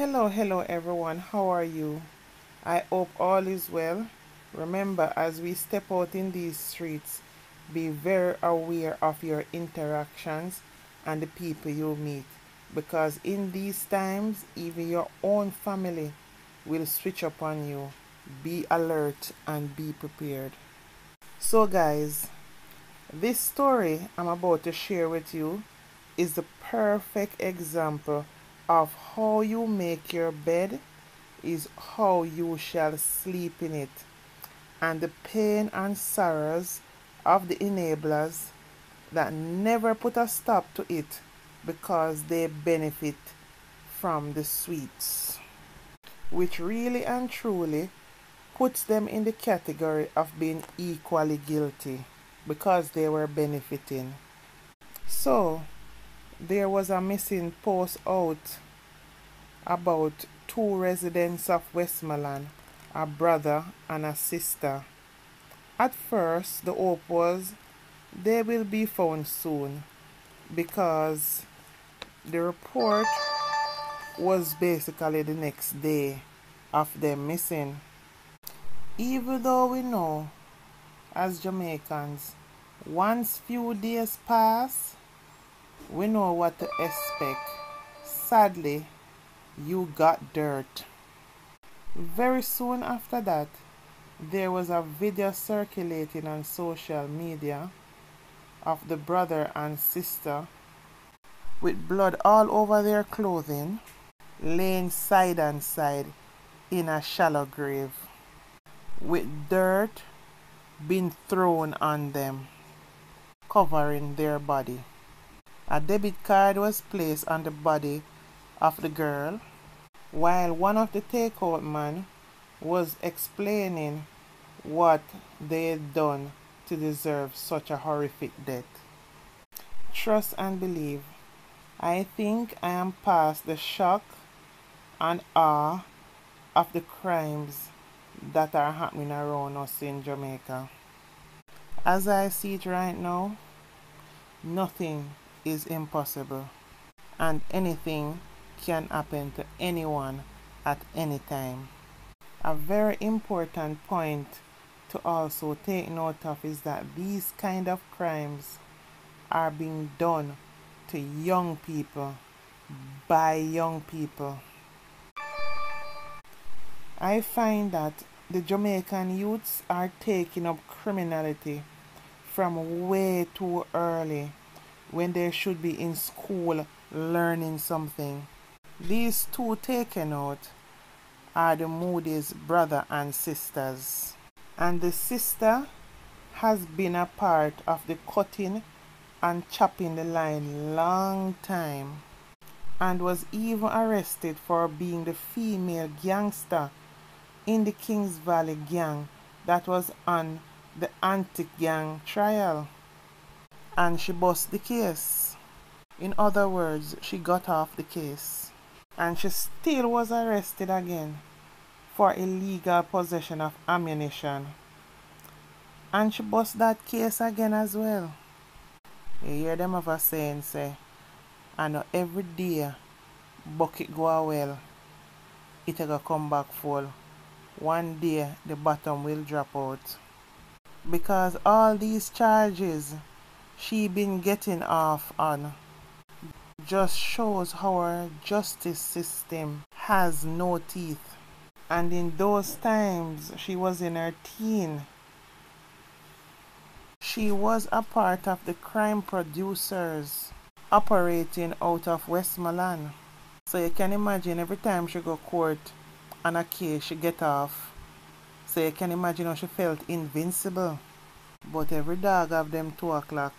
Hello everyone, how are you? I hope all is well. Remember, as we step out in these streets, be very aware of your interactions and the people you meet, because in these times even your own family will switch up on you. Be alert and be prepared. So guys, this story I'm about to share with you is the perfect example of how you make your bed is how you shall sleep in it, and the pain and sorrows of the enablers that never put a stop to it because they benefit from the sweets, which really and truly puts them in the category of being equally guilty because they were benefiting. So there was a missing post out about two residents of Westmoreland, a brother and a sister. At first, the hope was they will be found soon, because the report was basically the next day of them missing. Even though we know, as Jamaicans, once few days pass, we know what to expect. Sadly, you got dirt. Very soon after that, there was a video circulating on social media of the brother and sister with blood all over their clothing, laying side and side in a shallow grave, with dirt being thrown on them, covering their body. A debit card was placed on the body of the girl, while one of the takeout men was explaining what they had done to deserve such a horrific death. Trust and believe. I think I am past the shock and awe of the crimes that are happening around us in Jamaica. As I see it right now, nothing is impossible, and anything can happen to anyone at any time. A very important point to also take note of is that these kind of crimes are being done to young people by young people. I find that the Jamaican youths are taking up criminality from way too early, when they should be in school learning something. These two taken out are the Moody's brother and sisters, and the sister has been a part of the cutting and chopping the line long time, and was even arrested for being the female gangster in the Kings Valley gang that was on the anti-gang trial. And she bust the case. In other words, she got off the case. And she still was arrested again for illegal possession of ammunition. And she bust that case again as well. You hear them of a saying, say, I know every day bucket go a well, it'll go come back full. One day the bottom will drop out. Because all these charges she been getting off on just shows how our justice system has no teeth. And in those times, she was in her teen. She was a part of the crime producers operating out of West Milan. So you can imagine every time she go court on a case, she get off. So you can imagine how she felt invincible. But every dog have them 2 o'clock,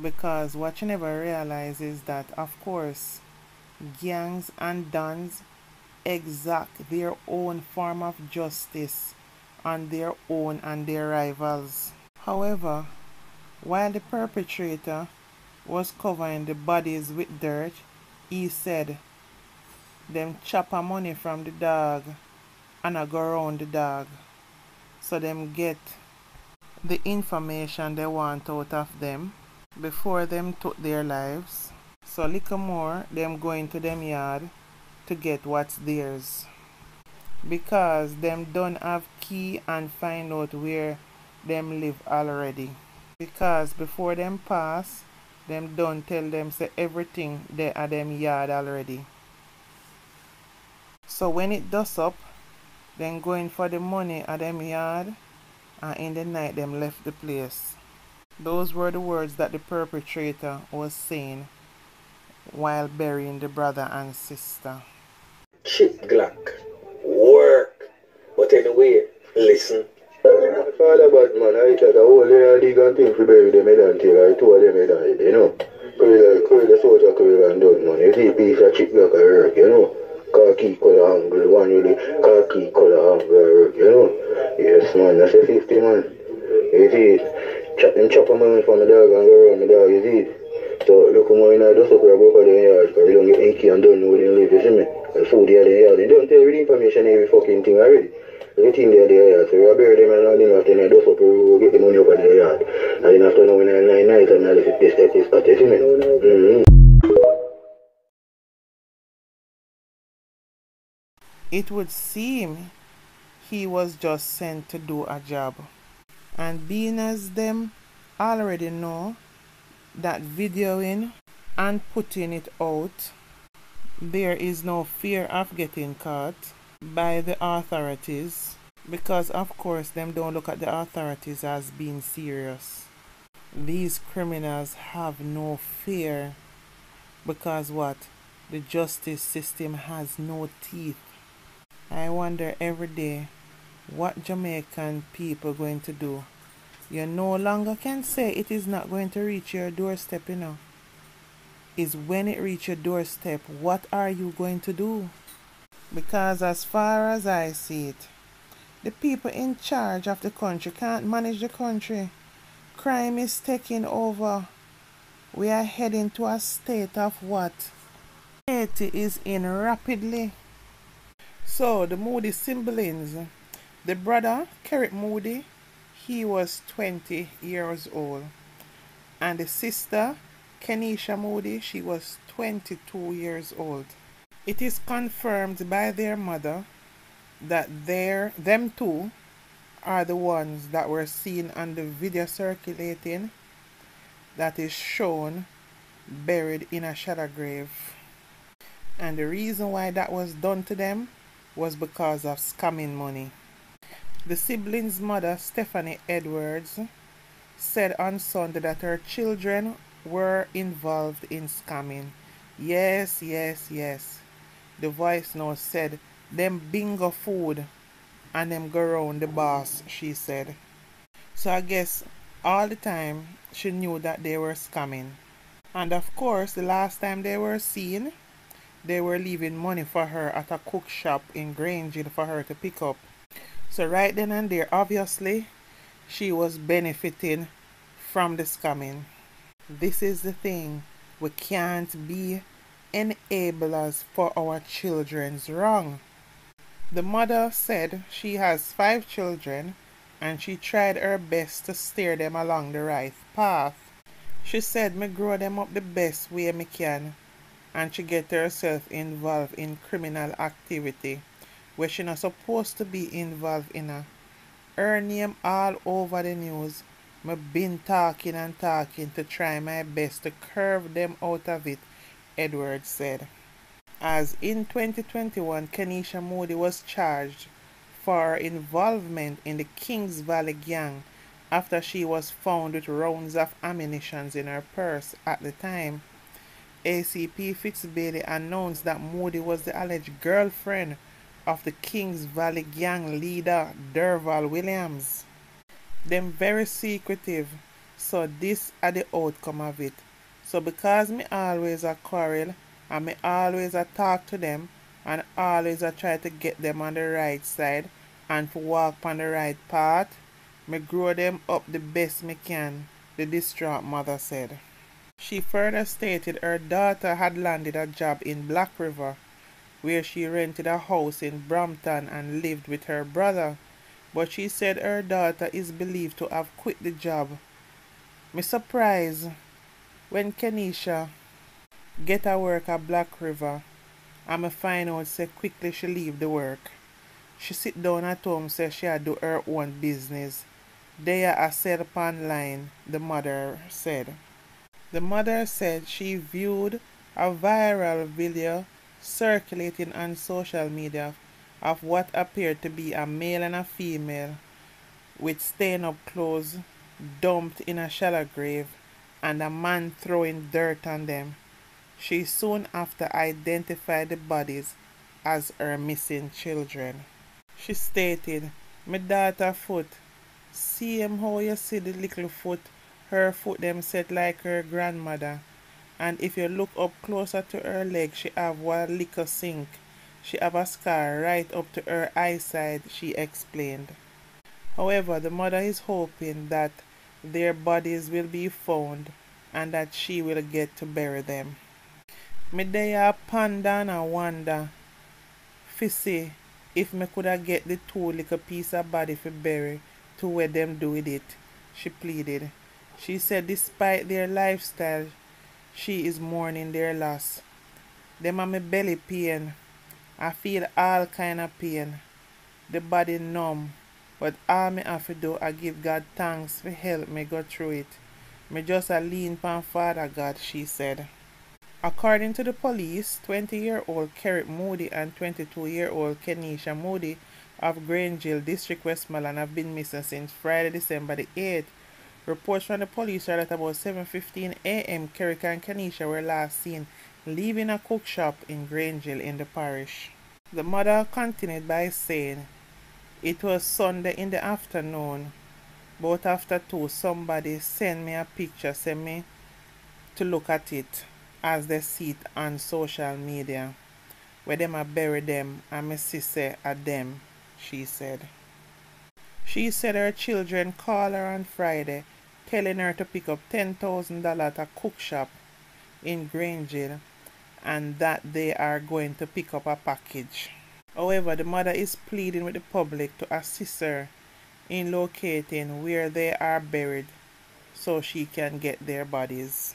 because what you never realize is that, of course, gangs and dons exact their own form of justice on their own and their rivals. However, while the perpetrator was covering the bodies with dirt, he said, them chop a money from the dog and I go round the dog, so them get the information they want out of them before them took their lives. So little more them going to them yard to get what's theirs, because them don't have key and find out where them live already. Because before them pass, them don't tell them say everything they at them yard already. So when it does up, them going for the money at them yard, and in the night them left the place. Those were the words that the perpetrator was saying while burying the brother and sister. Chip Glock. Work. But anyway, listen. Father bad man, I thought the whole legal thing for bury them until I told them died, you know. Because the soldier could have done money. You see, piece of Chip Glock work, you know. Khaki color angle, one with the khaki color angle work, you know. Yes, man, that's a 50, man. You see, chop a man from the dog and go around the dog, you see. So look more in just look about the yard, because you don't get inky and don't know where they live, you see me? And food they are the yard. They don't tell you the information every fucking thing already. Everything they are the yard. So you bury them and all them after they just up you get the money up at the yard. And then after now when I nine nights and I live at this that is cut, you see me? It would seem he was just sent to do a job. And being as them already know that videoing and putting it out, there is no fear of getting caught by the authorities, because of course them don't look at the authorities as being serious. These criminals have no fear, because what? The justice system has no teeth. I wonder every day what Jamaican people going to do. You no longer can say it is not going to reach your doorstep, you know. Is when it reach your doorstep, what are you going to do? Because as far as I see it, the people in charge of the country can't manage the country. Crime is taking over. We are heading to a state of what? Haiti is in rapidly. So the Moody siblings, the brother, Kerrick Moody, he was 20 years old, and the sister, Kenisha Moody, she was 22 years old. It is confirmed by their mother that them two are the ones that were seen on the video circulating that is shown buried in a shallow grave. And the reason why that was done to them was because of scamming money. The siblings' mother, Stephanie Edwards, said on Sunday that her children were involved in scamming. Yes, yes, yes. The voice now said, them bingo food and them go round the boss, she said. So I guess all the time she knew that they were scamming. And of course, the last time they were seen, they were leaving money for her at a cook shop in Grangeville for her to pick up. So right then and there, obviously, she was benefiting from the scamming. This is the thing. We can't be enablers for our children's wrong. The mother said she has 5 children and she tried her best to steer them along the right path. She said me grow them up the best way me can, and she get herself involved in criminal activity where she not supposed to be involved in. Her name all over the news. Me been talking and talking to try my best to curve them out of it, Edwards said. As in 2021, Kenisha Moody was charged for her involvement in the Kings Valley gang after she was found with rounds of ammunition in her purse. At the time, A.C.P. Fitzbailey announced that Moody was the alleged girlfriend of the Kings Valley gang leader Derval Williams. Them very secretive, so this are the outcome of it. So because me always a quarrel and me always a talk to them and always a try to get them on the right side and to walk on the right path, me grow them up the best me can, the distraught mother said. She further stated her daughter had landed a job in Black River, where she rented a house in Brampton and lived with her brother. But she said her daughter is believed to have quit the job. Me surprised when Kenisha get a work at Black River and I find out say quickly she leave the work. She sit down at home, say she had do her own business. There I said upon line, the mother said. The mother said she viewed a viral video circulating on social media of what appeared to be a male and a female with stained-up clothes dumped in a shallow grave and a man throwing dirt on them. She soon after identified the bodies as her missing children. She stated, "My daughter foot, see him how you see the little foot, her foot them set like her grandmother, and if you look up closer to her leg, she have one little sink. She have a scar right up to her eyesight," she explained. However, the mother is hoping that their bodies will be found and that she will get to bury them. Me daya ponder and wonder, fissy, if me coulda get the two little piece of body for bury to where them do with it, she pleaded. She said despite their lifestyle, she is mourning their loss. Them a me belly pain. I feel all kind of pain. The body numb. But all me have to do, I give God thanks for help me go through it. Me just a lean upon Father God, she said. According to the police, 20-year-old Kerrick Moody and 22-year-old Kenisha Moody of Grange Hill, District, Westmoreland, have been missing since Friday, December the 8th. Reports from the police are that about 7:15 a.m. Kerrick and Kenisha were last seen leaving a cook shop in Grange Hill in the parish. The mother continued by saying, "It was Sunday in the afternoon, but after 2, somebody sent me a picture, sent me to look at it, as they see it on social media, where them I bury them, and my sister at them," she said. She said her children called her on Friday, telling her to pick up $10,000 at a cook shop in Grangeville, and that they are going to pick up a package. However, the mother is pleading with the public to assist her in locating where they are buried so she can get their bodies.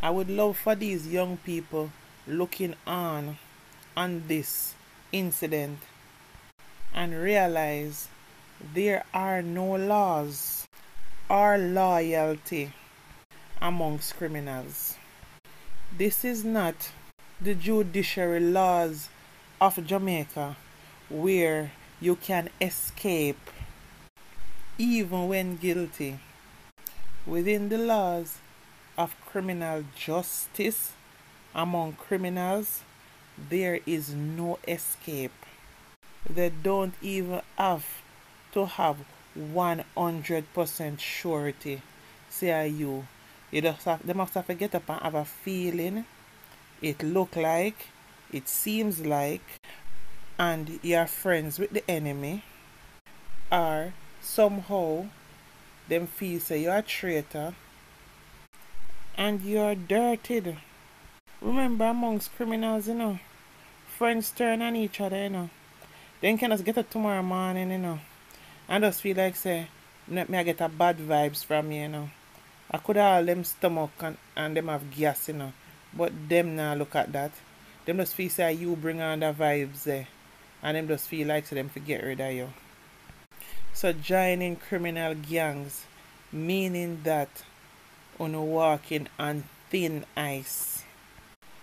I would love for these young people looking on this incident and realize there are no laws or loyalty amongst criminals. This is not the judiciary laws of Jamaica where you can escape even when guilty. Within the laws of criminal justice among criminals, there is no escape. They don't even have to have 100% surety. Say you just have, they must have to get up and have a feeling, it look like, it seems like, and you are friends with the enemy, or somehow them feel say you are a traitor and you are dirted. Remember, amongst criminals, you know, friends turn on each other, you know. Then can just get up tomorrow morning, you know, and just feel like say, let me get a bad vibes from you, you know. I could have all them stomach and them have gas, you know, but them now look at that. Them just feel say you bring on the vibes there, and them just feel like so them to get rid of you. So joining criminal gangs, meaning that on walking on thin ice.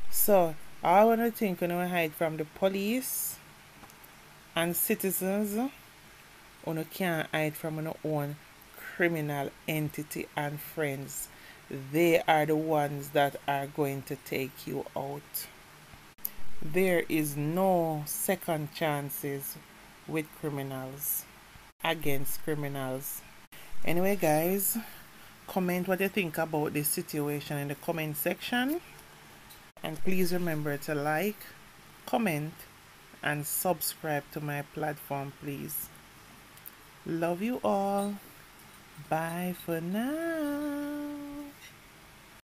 So I want to think on hide from the police and citizens, on can't hide from on own criminal entity and friends. They are the ones that are going to take you out. There is no second chances with criminals, against criminals. Anyway, guys, comment what you think about this situation in the comment section, and please remember to like, comment and subscribe to my platform, please. Love you all. Bye for now.